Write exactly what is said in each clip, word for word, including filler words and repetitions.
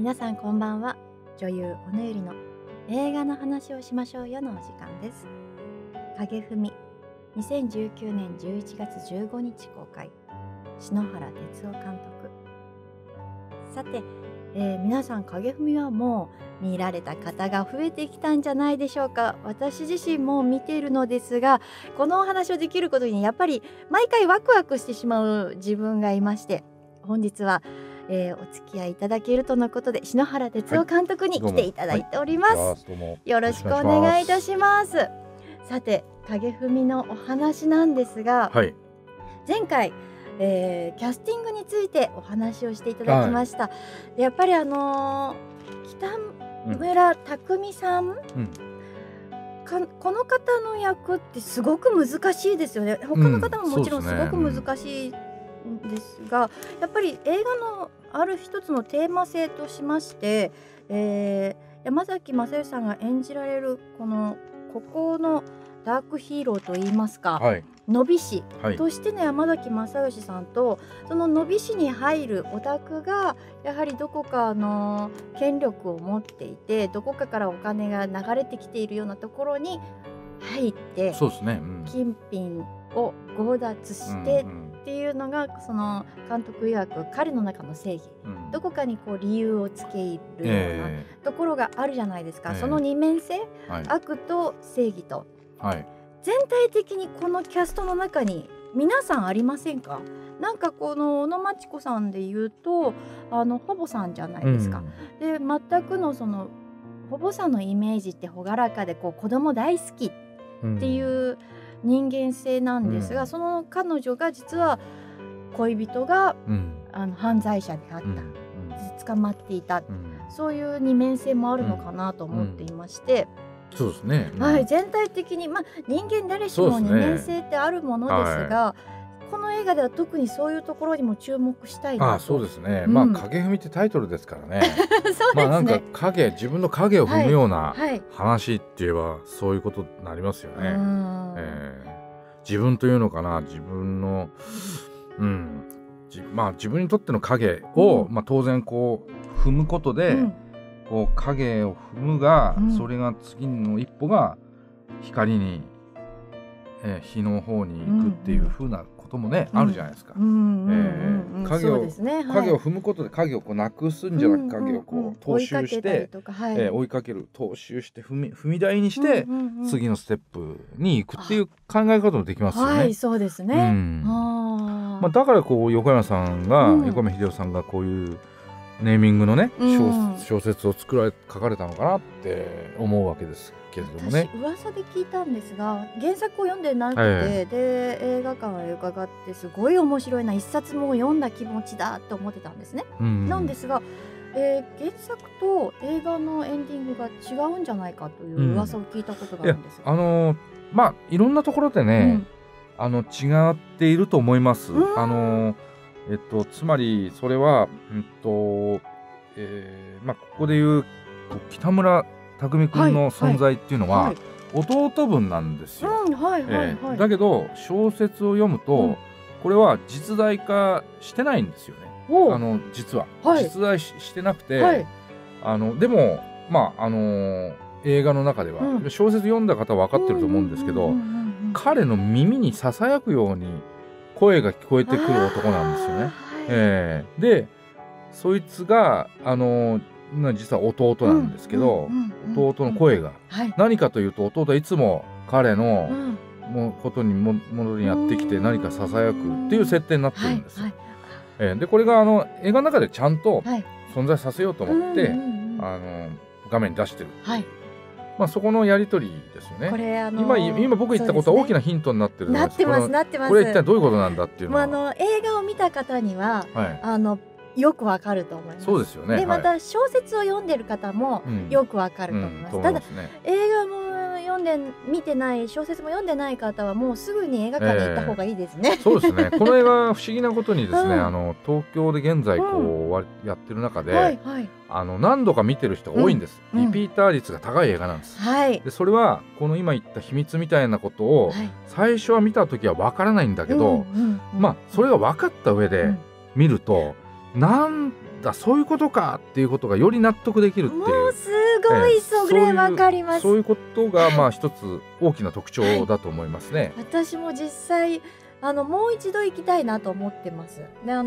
皆さんこんばんは。女優小野ゆりの映画の話をしましょうよのお時間です。影文、にせんじゅうきゅうねんじゅういちがつじゅうごにち公開、篠原哲夫監督。さて、えー、皆さん影文はもう見られた方が増えてきたんじゃないでしょうか。私自身も見ているのですが、このお話をできることにやっぱり毎回ワクワクしてしまう自分がいまして、本日は、えー、お付き合いいただけるとのことで篠原哲夫監督に来ていただいております、はい、よろしくお願いいたします。さて、影文のお話なんですが、はい、前回えー、キャスティングについてお話をしていただきました。はい、やっぱりあのー、北村匠海さん、うんか、この方の役ってすごく難しいですよね。他の方ももちろんすごく難しいんですが、うん、そうですね、うん、やっぱり映画のある一つのテーマ性としまして、えー、山崎まさよしさんが演じられるこの孤高のダークヒーローといいますか、はい、のび師としての山崎まさよしさんと、そののび師に入るオタクがやはりどこかの権力を持っていて、どこかからお金が流れてきているようなところに入って、そうですね、うん、金品を強奪してっていうのが、うんうん、その監督曰く彼の中の正義、うん、どこかにこう理由をつけるような、えー、ところがあるじゃないですか、えー、その二面性、はい、悪と正義と。はい、全体的にこのキャストの中に皆さんありませんか？なんかこの小野真知子さんで言うとあのほぼさんじゃないですか、うん、で全くのそのほぼさんのイメージって朗らかでこう子供大好きっていう人間性なんですが、うん、その彼女が実は恋人が、うん、あの犯罪者であった、うん、捕まっていた、うん、そういう二面性もあるのかなと思っていまして。うんうん、そうですね、うん、はい、全体的に、まあ、人間誰しも二面性ってあるものですが、す、ね、はい、この映画では特にそういうところにも注目したいなと。あ、そうですね、うん、まあ影踏みってタイトルですからねまあなんか影、自分の影を踏むような話って言えばそういうことになりますよね、はいはい、えー、自分というのかな、自分の、うん、じまあ自分にとっての影を、うん、まあ、当然こう踏むことで、うん、こう影を踏むが、うん、それが次の一歩が光に、えー、日の方に行くっていう風なこともね、うん、あるじゃないですか。影を踏むことで影をこうなくすんじゃなく、影をこう踏襲して追いかける、踏襲して踏み、踏み台にして次のステップに行くっていう考え方もできますよね。はい、そうですね、うん、あ、まあ、だからこう横山さんが、うん、横山秀夫さんがこういうネーミングのね、うん、小説を作られ書かれたのかなって思うわけですけれどもね。私噂で聞いたんですが、原作を読んでなくて、はい、で映画館へ伺ってすごい面白いな、一冊も読んだ気持ちだと思ってたんですね、うん、なんですが、えー、原作と映画のエンディングが違うんじゃないかという噂を聞いたことがあるんですよ、うん、いや、あのー、まあいろんなところでね、うん、あの違っていると思います、うん、あのーえっと、つまりそれは、うんとえーまあ、ここでいう北村匠海君の存在っていうのは弟分なんですよ。だけど小説を読むと、うん、これは実在化してないんですよね、あの実は、はい、実在 し, してなくて、はい、あのでも、まああのー、映画の中では、うん、小説読んだ方は分かってると思うんですけど、彼の耳にささやくように声が聞こえてくる男なんですよね。はい、えー、でそいつがあのー、実は弟なんですけど、弟の声が、はい、何かというと、弟はいつも彼の、うん、もことにも戻りにやってきて何かささやくっていう設定になってるんですよ。はいはい、えー、でこれがあの映画の中でちゃんと存在させようと思って、はい、あの画面に出してる。はい、まあそこのやり取りですよね。これあのー、今今僕言ったことは大きなヒントになってるんです。なってます、なってます。これ一体どういうことなんだっていうのは、まあ、あの映画を見た方には、はい、あのよくわかると思います。そうですよね。でまた小説を読んでる方もよくわかると思います。ただ映画も読んで見てない、小説も読んでない方はもうすぐに映画館に行った方がいいですね。えー、そうですね。この映画不思議なことにですね、うん、あの東京で現在こうやってる中で、うん、はいはい、あの何度か見てる人が多いんです、うん、リピーター率が高い映画なんです、うん、でそれはこの今言った秘密みたいなことを最初は見た時は分からないんだけど、まあそれが分かった上で見るとなんだそういうことかっていうことがより納得できるっていう、もうすごいそれ分かります。そういうことがまあ一つ大きな特徴だと思いますね。はい、私も実際あのもう一度行きたいなと思ってます。で、あの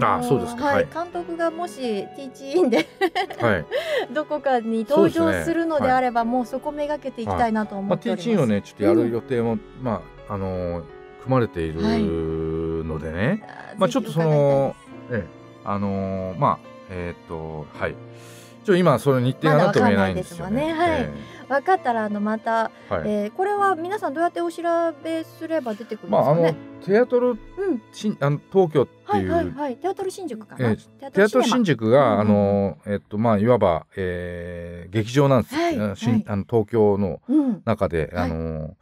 監督がもしティーチインで、はい、どこかに登場するのであれば、う、ね、はい、もうそこめがけていきたいなと思っております。まあ、ティーチインをねちょっとやる予定も、うん、まああの組まれているのでね、はい、まあちょっとそのえあのまあえー、っとはい。ちょ今その日程がなと見えないんですよね。分かったらあのまた、はい、えー、これは皆さんどうやってお調べすれば出てくるんですかね。まあ、あのテアトル、うん、しんあの東京っていう、はいはいはい、テアトル新宿かな、えー、テアトル新宿が、うん、あのえっとまあいわば、えー、劇場なんです、はい、あの東京の中で、うん、あの、はい、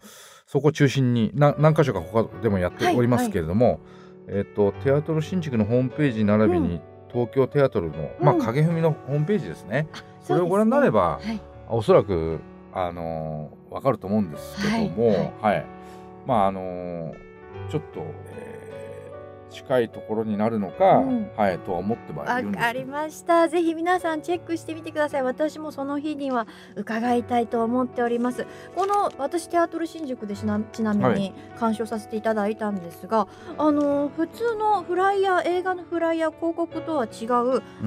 そこを中心にな何箇所か他でもやっておりますけれども、はいはい、えっとテアトル新宿のホームページ並びに、うん、東京テアトルの、まあ、影文のホームページですね、うん、それをご覧になれば、はい、おそらくあのー、分かると思うんですけども、はいはいはい、まああのー、ちょっと、えー、近いところになるのか、うん、はい、とは思ってまいるんですけど。わかりました。ぜひ皆さんチェックしてみてください。私もその日には伺いたいと思っております。この私テアトル新宿でしなちなみに鑑賞させていただいたんですが、はい、あのー、普通のフライヤー映画のフライヤー広告とは違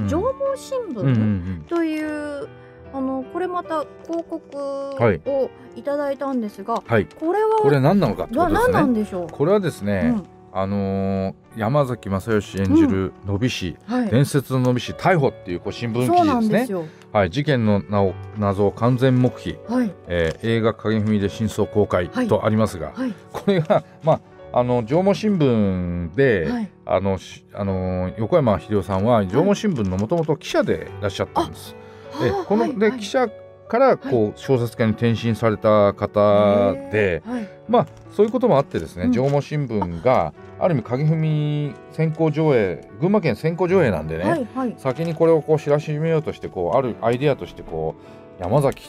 う情報新聞という、うんうん、あのこれまた広告をいただいたんですが、はい、これはこれ何なのかってことですね。何なんでしょう。これはですね、うん、あのー、山崎正義演じるのび師、うん、はい、伝説ののび師逮捕っていうこう新聞記事ですね。ですよ、はい、事件の名を謎を完全黙秘、はい、えー、映画影文で真相公開とありますが、はいはい、これがまああの上毛新聞で、はい、あのあの横山英世さんは上毛新聞のもともと記者でいらっしゃったんです。えこので記者からこう小説家に転身された方で、まあそういうこともあってですね、上毛新聞がある意味影文先行上映、群馬県先行上映なんでね、先にこれをこう知らしめようとしてこうあるアイデアとしてこう山崎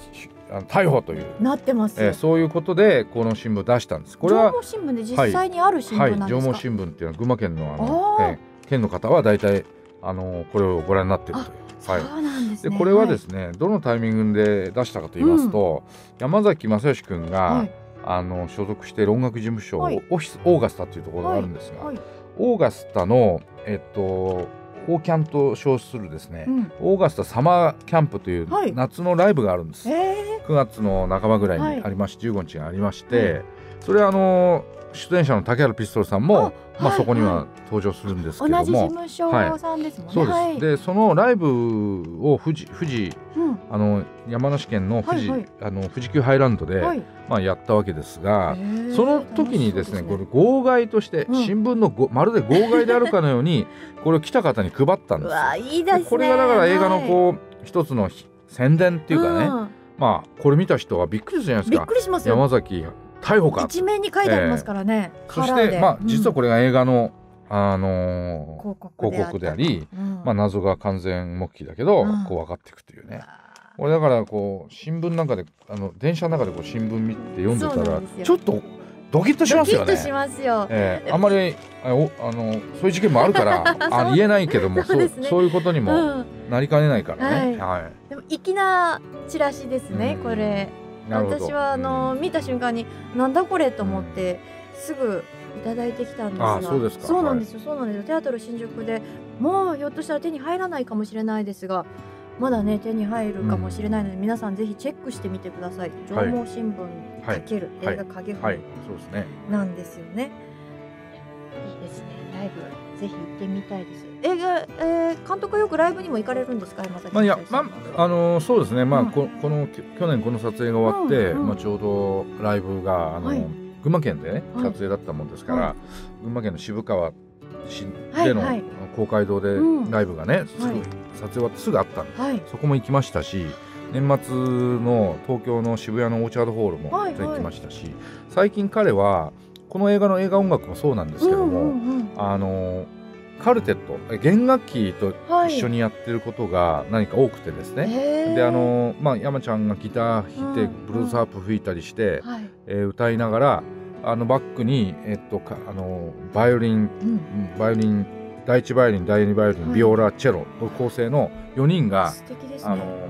逮捕というなってます。えそういうことでこの新聞を出したんです。これは上毛新聞で実際にある新聞なんですか。はい、上毛新聞っていうのは群馬県のあのえ県の方は大体あのこれをご覧になっているという。はい、そうなんですね。でこれはですね、はい、どのタイミングで出したかと言いますと、うん、山崎正義君が、はい、あの所属している音楽事務所、はい、オフィスオーガスタというところがあるんですが、はいはい、オーガスタのえっとオーキャンと称するですね、うん、オーガスタサマーキャンプという夏のライブがあるんです、はい、くがつの半ばぐらいにありまして、はい、じゅうごにちがありまして、はい、それはあの出演者の竹原ピストルさんもまあそこには登場するんですけども、同じ事務所さんですもんね。はい、そうです。でそのライブを富士富士、うん、あの山梨県の富士、はいはい、あの富士急ハイランドで、はい、まあやったわけですが、その時にですね、これ号外として新聞のご、うん、まるで号外であるかのようにこれを来た方に配ったんです。うわいいですね。これがだから映画のこう、はい、一つの宣伝っていうかね、うん、まあこれ見た人はびっくりするじゃないですか。びっくりしますよ。山崎逮捕か一面に書いてありますからね。えー、そしてまあ、うん、実はこれが映画の、あのー、広告であった、広告であり、うん、まあ、謎が完全黙秘だけど、うん、こう分かっていくというね。これだからこう新聞なんかであの電車の中でこう新聞見て読んでたらちょっとドキッとしますよね。ドキッとしますよ。えー、あんまりあのそういう事件もあるからあ言えないけどもそう、そう、そういうことにもなりかねないからね。はいはい、でも粋なチラシですね、うん、これ。私はあの見た瞬間になんだこれと思ってすぐいただいてきたんですが、そうなんですよ、そうなんですよ。テアトル新宿でもうひょっとしたら手に入らないかもしれないですが、まだね手に入るかもしれないので、皆さんぜひチェックしてみてください。上毛新聞×映画影文なんですよね。いいですね。ライブぜひ行ってみたいです。映画、えー、監督よくライブにも行かれるんですか、山崎さん。まあいや、まあ、あのー、そうですね。まあ、うん、ここの去年この撮影が終わって、うんうん、まあちょうどライブがあの、はい、群馬県で、ね、撮影だったもんですから、はい、群馬県の渋川市での公会堂でライブがね、はい、すぐ、はい、撮影終わってすぐあったんで、はい、そこも行きましたし、年末の東京の渋谷のオーチャードホールも行きましたし、はいはい、最近彼はこの映画の映画音楽もそうなんですけども、あのカルテット弦楽器と一緒にやってることが何か多くてですね、であの、まあ、山ちゃんがギター弾いて、うん、ブルースハープ吹いたりして、はい、えー、歌いながらあのバックに、えっと、かあのバイオリン、うん、バイオリンだいいちバイオリン、だいにバイオリン、ビオラ、チェロの構成のよにんがあの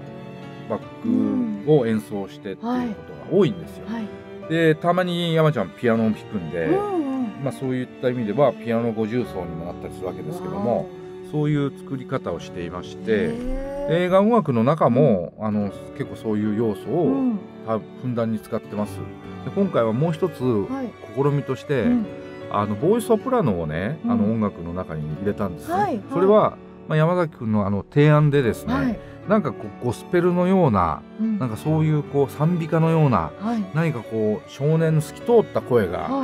バックを演奏してっていうことが多いんですよ。でたまに山ちゃんピアノを弾くんで、まあそういった意味ではピアノごじゅう奏にもなったりするわけですけども、そういう作り方をしていまして、映画音楽の中もあの結構そういう要素をふんだんに使ってます。で今回はもう一つ試みとして、はい、うんあのボーイソプラノをね、うん、あの音楽の中に入れたんですね。はいはい、それは、まあ、山崎君のあの提案でですね、はい、なんかこうゴスペルのような、うん、なんかそういうこう賛美歌のような、はい、何かこう少年の透き通った声がこ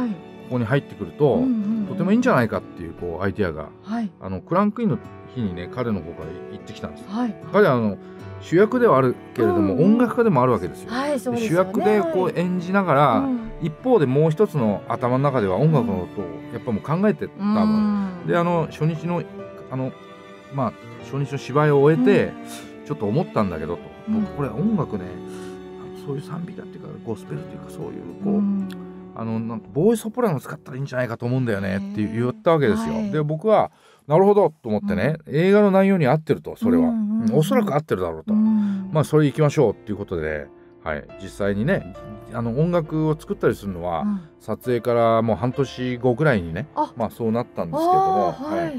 こに入ってくるととてもいいんじゃないかっていうこうアイデアが、はい、あのクランクインの日にね彼の方から行ってきたんです。はい、彼はあの主役ではあるけれども、うん、音楽家でもあるわけですよ。はい、そうですよね。主役でこう演じながら、はいうん一方でもう一つの頭の中では音楽のことをやっぱもう考えてた分であの初日のあのまあ初日の芝居を終えてちょっと思ったんだけどと、僕これ音楽ねそういう賛美だっていうかゴスペルっていうかそういうこうあのなんかボーイソプラノ使ったらいいんじゃないかと思うんだよねって言ったわけですよ。で僕はなるほどと思ってね、映画の内容に合ってると、それはおそらく合ってるだろうと、まあそれ行きましょうっていうことで。はい、実際にねあの音楽を作ったりするのは、うん、撮影からもう半年後ぐらいにねまあそうなったんですけども、はいはい、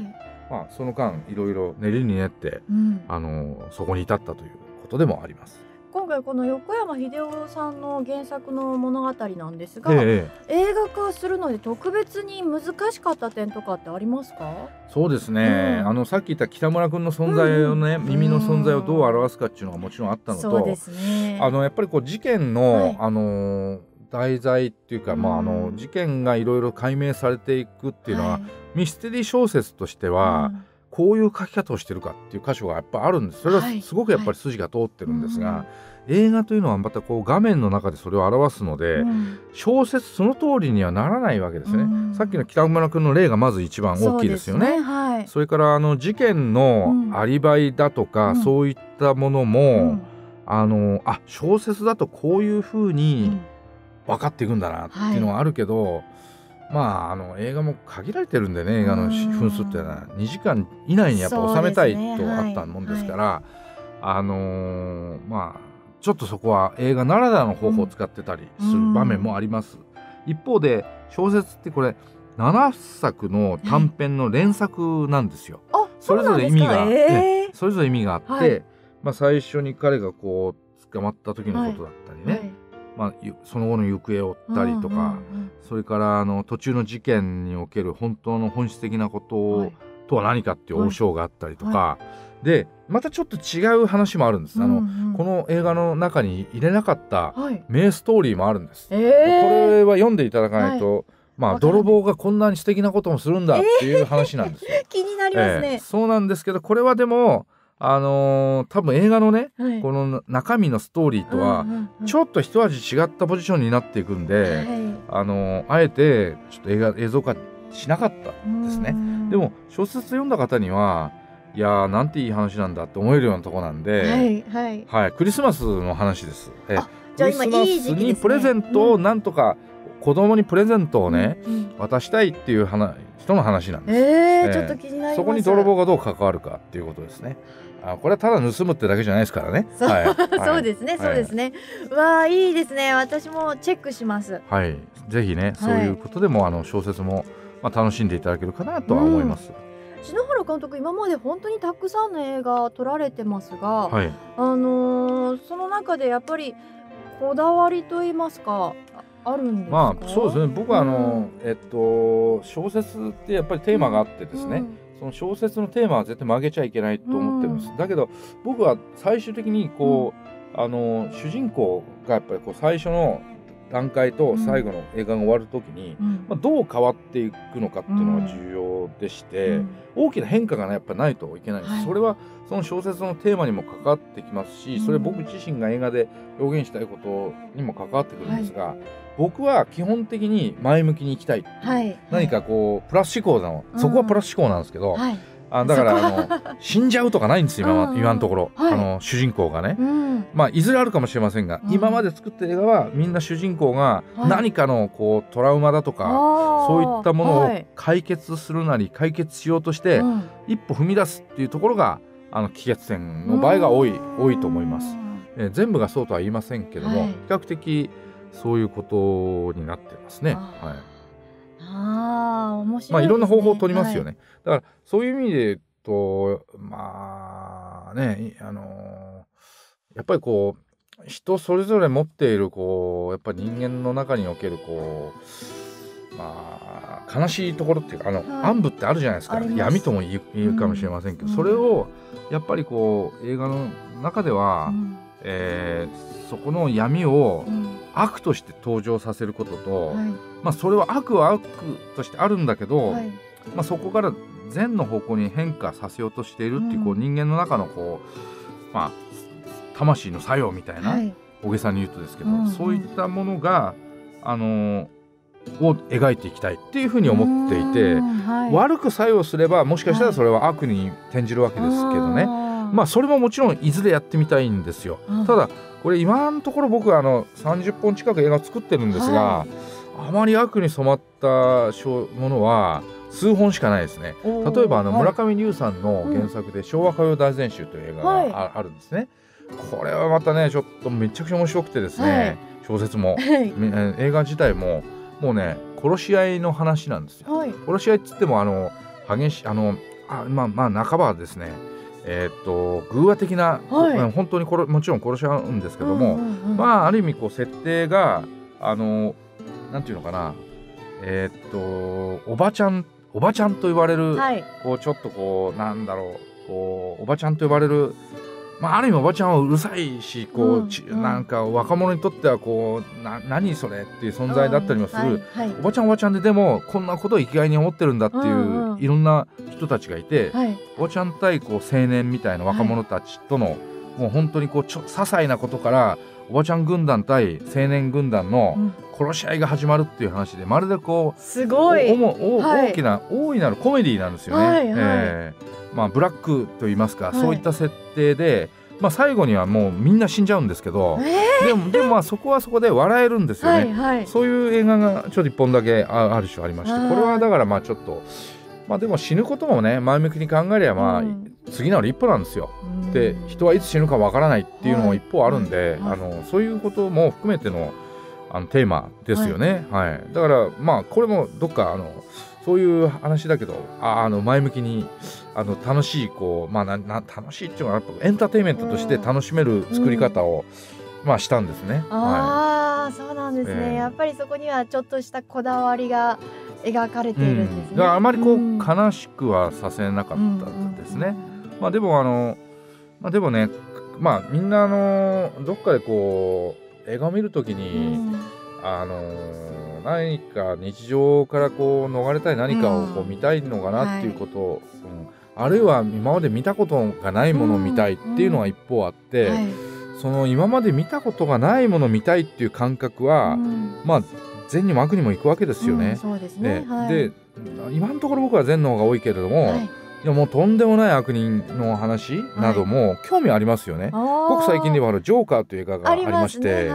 まあ、その間いろいろ練りに練って、うん、あのそこに至ったということでもあります。今回この横山秀夫さんの原作の物語なんですが、ええ、映画化するので特別に難しかった点とかってありますか？そうですね、うん、あのさっき言った北村君の存在をね、うん、耳の存在をどう表すかっていうのがもちろんあったのと、そうですね、あのやっぱりこう事件の、はい、あの題材っていうか、うん、まああの事件がいろいろ解明されていくっていうのは、はい、ミステリー小説としては、うんこういう書き方をしてるかっていう箇所がやっぱあるんです。それはすごくやっぱり筋が通ってるんですが、はいはい、映画というのはまたこう画面の中でそれを表すので、うん、小説その通りにはならないわけですね。うん、さっきの北村君の例がまず一番大きいですよね。そうですね、はい、それからあの事件のアリバイだとか、うん、そういったものも、うん、あのあ小説だとこういうふうに分かっていくんだなっていうのはあるけど、はい、まあ、あの映画も限られてるんでね、映画の分数っていうのはにじかん以内にやっぱ収めたいとあったもんですから、あのまあちょっとそこは映画ならではの方法を使ってたりする場面もあります。うん、一方で小説ってこれななさくの短編の連作なんですよ。それぞれ意味が、えー、それぞれ意味があって、はい、まあ最初に彼がこう捕まった時のことだったりね、はいはい、まあ、その後の行方を追ったりとか、それからあの途中の事件における本当の本質的なこととは何かっていう応召があったりとか、はいはい、でまたちょっと違う話もあるんです。あの、うん、うん、この映画の中に入れなかった名ストーリーもあるんです。はい、これは読んでいただかないと、はい、まあ泥棒がこんなに素敵なこともするんだっていう話なんですよ。えー、気になりますね。えー、そうなんですけど、これはでもあのー、多分映画のね、はい、この中身のストーリーとはちょっと一味違ったポジションになっていくんで、はい、あのー、あえてちょっと映画映像化しなかったんですね。でも小説読んだ方にはいやーなんていい話なんだって思えるようなとこなんで、はいはいはい、クリスマスの話です。えクリスマスにプレゼントをなんとか、うん、子供にプレゼントをね、うんうん、渡したいっていう話人の話なんです。えー、ちょっと気になります。そこに泥棒がどう関わるかっていうことですね。あ、これはただ盗むってだけじゃないですからね。そうですね、そうですね。わあ、いいですね。私もチェックします。はい、ぜひね、そういうことでも、はい、あの小説も、まあ、楽しんでいただけるかなとは思います。うん、篠原監督、今まで本当にたくさんの映画撮られてますが、はい、あのー、その中でやっぱりこだわりと言いますか。あるんですか？まあ、そうですね。僕はあの、うん、えっと、小説ってやっぱりテーマがあってですね。うんうん、その小説のテーマは絶対曲げちゃいけないと思ってるんです。うん、だけど僕は最終的にこう、うん、あの主人公がやっぱりこう最初の段階と最後の映画が終わる時に、うん、まあどう変わっていくのかっていうのが重要でして、うん、大きな変化が、ね、やっぱないといけないんです。はい、それはその小説のテーマにも関わってきますし、それ僕自身が映画で表現したいことにも関わってくるんですが、はい、僕は基本的に前向きにいきたい。はい、何かこうプラス思考なの、うん、そこはプラス思考なんですけど、はい、あだからあの死んじゃうとかないんですよ、今は今のところ、はい、あの主人公がね、うん、まあいずれあるかもしれませんが、うん、今まで作った映画はみんな主人公が何かのこうトラウマだとか、はい、そういったものを解決するなり解決しようとして一歩踏み出すっていうところがあの起決点の場合が多い、うん、多いと思います。え全部がそうとは言いませんけども、はい、比較的そういうことになってますね。はい。あ面白いね、まあいろんな方法を取りますよね、はい、だからそういう意味で言うとまあねあのー、やっぱりこう人それぞれ持っているこうやっぱり人間の中におけるこうまあ悲しいところっていうかあの、はい、暗部ってあるじゃないですか、闇とも言うかもしれませんけど、うん、それをやっぱりこう映画の中では、うんえー、そこの闇を、うん悪として登場させることと、はい、まあそれは悪は悪としてあるんだけど、はい、まあそこから善の方向に変化させようとしているっていうこう人間の中のこうまあ魂の作用みたいな、はい、大げさに言うとですけど、うんうん、そういったものがあのを描いていきたいっていうふうに思っていて、はい、悪く作用すればもしかしたらそれは悪に転じるわけですけどね、はい、まあそれももちろんいずれやってみたいんですよ。うん、ただこれ今のところ僕はあのさんじゅっぽん近く映画を作ってるんですが、はい、あまり悪に染まったものは数本しかないですね。例えばあの村上龍さんの原作で「昭和歌謡大全集」という映画があるんですね。はい、これはまたねちょっとめちゃくちゃ面白くてですね、はい、小説も、はい、映画自体ももうね殺し合いの話なんですよ。はい、殺し合いっつってもあの激しあのあまあまあ半ばですねえっと偶話的な、はい、本当にこれもちろん殺し合うんですけども、まあある意味こう設定があのなんていうのかなえっとおばちゃんおばちゃんと言われる、はい、こうちょっとこうなんだろうこうおばちゃんと呼ばれる、まあある意味おばちゃんはうるさいしこう、うんうん、なんか若者にとってはこうな何それっていう存在だったりもする、おばちゃんおばちゃんででもこんなことを生きがいに思ってるんだっていう、うん、いろんな人たちがいて、はい、おばちゃん対こう青年みたいな若者たちとの、はい、もう本当にこうちょ些細なことからおばちゃん軍団対青年軍団の殺し合いが始まるっていう話で、まるでこうすごいおおお、はい、大きな大いなるコメディなんですよね。はいはいえーまあ、ブラックといいますか、はい、そういった設定で、まあ、最後にはもうみんな死んじゃうんですけど、えー、でも、でもまあそこはそこで笑えるんですよね。はい、はい、そういう映画がちょっといっぽんだけある種ありまして、これはだからまあちょっと、まあ、でも死ぬこともね前向きに考えればまあ、うん、次なる一歩なんですよ。うん、で人はいつ死ぬかわからないっていうのも一方あるんで、はい、あのそういうことも含めての、あのテーマですよね。はいはい、だからまあこれもどっかあのそういう話だけどああの前向きにあの楽しいこう、まあ、なな楽しいっていうのはエンターテインメントとして楽しめる作り方を、うん、まあしたんですね。ああ、はい、そうなんですね。えー、やっぱりそこにはちょっとしたこだわりが描かれているんですね。うん、だからあまりこう、うん、悲しくはさせなかったですね。まあでもあの、まあ、でもねまあみんなあのどっかでこう映画を見るときに、うん、あの。何か日常からこう逃れたい何かをこう見たいのかなっていうことを、うんはいうん、あるいは今まで見たことがないものを見たいっていうのは一方あって、うんはい、その今まで見たことがないものを見たいっていう感覚は、うん、まあ善にも悪にもいくわけですよね。で今のところ僕は善の方が多いけれども、はい、いやもうとんでもない悪人の話なども興味ありますよね。はい、僕最近ではあるジョーカーという映画がありまして。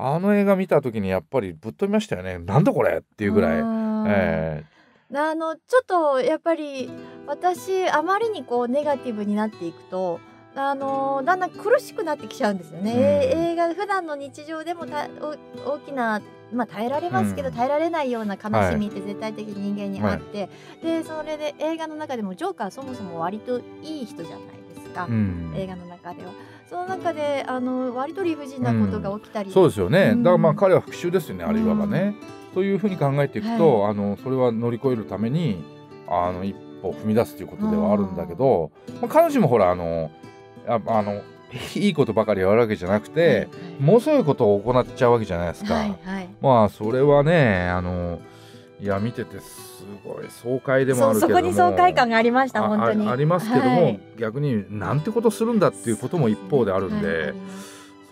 あの映画見た時にやっぱりぶっ飛びましたよね。なんだこれっていうぐらい。あ、えー、あのちょっとやっぱり私あまりにこうネガティブになっていくとあのだんだん苦しくなってきちゃうんですよね。うん、映画普段の日常でもたお大きなまあ耐えられますけど、うん、耐えられないような悲しみって絶対的に人間にあって、はい、でそれで映画の中でもジョーカーそもそも割といい人じゃないですか。うん、映画の中では。その中であの割と理不尽なことが起きたり、うん、そうですよね。うん、だからまあ彼は復讐ですよね、あるいはね。うん、というふうに考えていくと、はい、あのそれは乗り越えるためにあの一歩踏み出すということではあるんだけど、うんまあ、彼女もほらあのああのいいことばかりやるわけじゃなくて、はい、もうそういうことを行っちゃうわけじゃないですか。はいはい、まあそれはねあのいや見ててすごい爽快でもあるけども そ, そこに爽快感がありました。本当に あ, ありますけども、はい、逆になんてことするんだっていうことも一方であるん で, そ, うで、ねはい、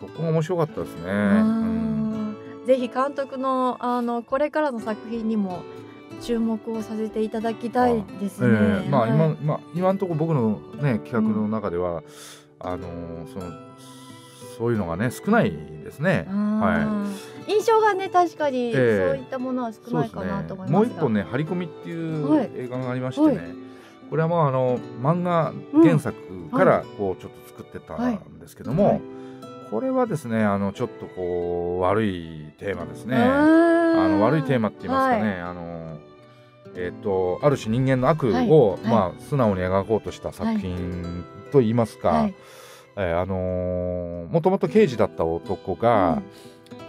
そこが面白かったですね。うん、ぜひ監督のあのこれからの作品にも注目をさせていただきたいですね。あ、えーまあ、今、はい、まあ、今のところ僕の、ね、企画の中では、うん、あのそのそういうのがね少ないですね。はい、印象がね確かにそういったものは少ないかなと思いますが、えー、そうですね、もう一本ね張り込みっていう映画がありましてね、はいはい、これはまああの漫画原作からこうちょっと作ってたんですけども、うんはいはい、これはですねあのちょっとこう悪いテーマですね。あの悪いテーマって言いますかね、はい、あのえっとある種人間の悪を、はい、まあ素直に描こうとした作品と言いますか、はい、えー、あのもともと刑事だった男が、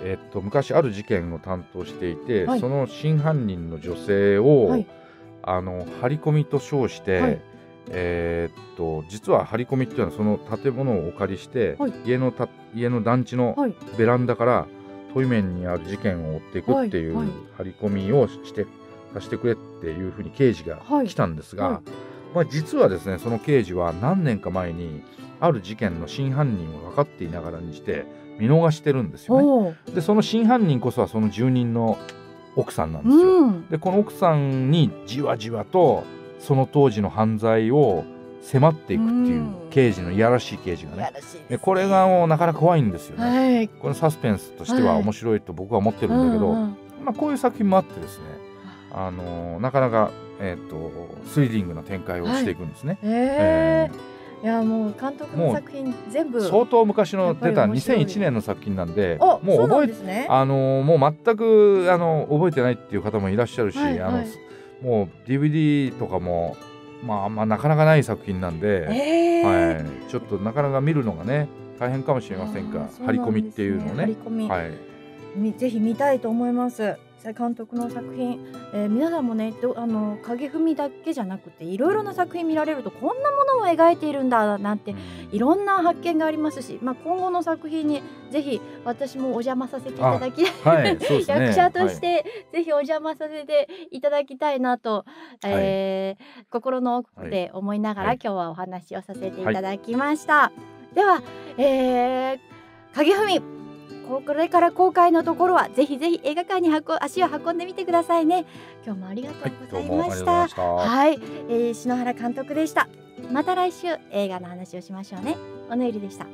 うん、えっと昔ある事件を担当していて、はい、その真犯人の女性を、はい、あの張り込みと称して、はい、えーっと実は張り込みっていうのはその建物をお借りして、はい、家のた家の団地のベランダから対面にある事件を追っていくっていう張り込みをしてさせてくれっていうふうに刑事が来たんですが、はいはい、まあ、実はですねその刑事は何年か前にある事件の真犯人を分かっていながらにして見逃してるんですよね。でその真犯人こそはその住人の奥さんなんですよ。うん、でこの奥さんにじわじわとその当時の犯罪を迫っていくっていう刑事のいやらしい刑事がね、でこれがもうなかなか怖いんですよね。はい、このサスペンスとしては面白いと僕は思ってるんだけど、はい、まあ、こういう作品もあってですね、あのー、なかなか、えー、とスリリングな展開をしていくんですね。はい、えー、いやもう監督の作品全部相当昔の出たにせんいちねんの作品なんで、もう覚えて、ね、あのー、もう全くあの覚えてないっていう方もいらっしゃるし、はいはい、あのもう ディーブイディー とかも、まあ、まあなかなかない作品なんで、えーはい、ちょっとなかなか見るのがね大変かもしれませんが、張り込みっていうのをね、張り込み、はい、ぜひ見たいと思います。監督の作品、えー、皆さんもねどあの影踏みだけじゃなくていろいろな作品見られるとこんなものを描いているんだなんていろんな発見がありますし、まあ、今後の作品にぜひ私もお邪魔させていただき、はいそうですね、役者としてぜひお邪魔させていただきたいなと、はい、えー、心の奥で思いながら、はい、今日はお話をさせていただきました。はい、では、えー、影踏みこれから公開のところはぜひぜひ映画館に足を運んでみてくださいね。今日もありがとうございました。はい、えー、篠原監督でした。また来週映画の話をしましょうね。おのゆりでした。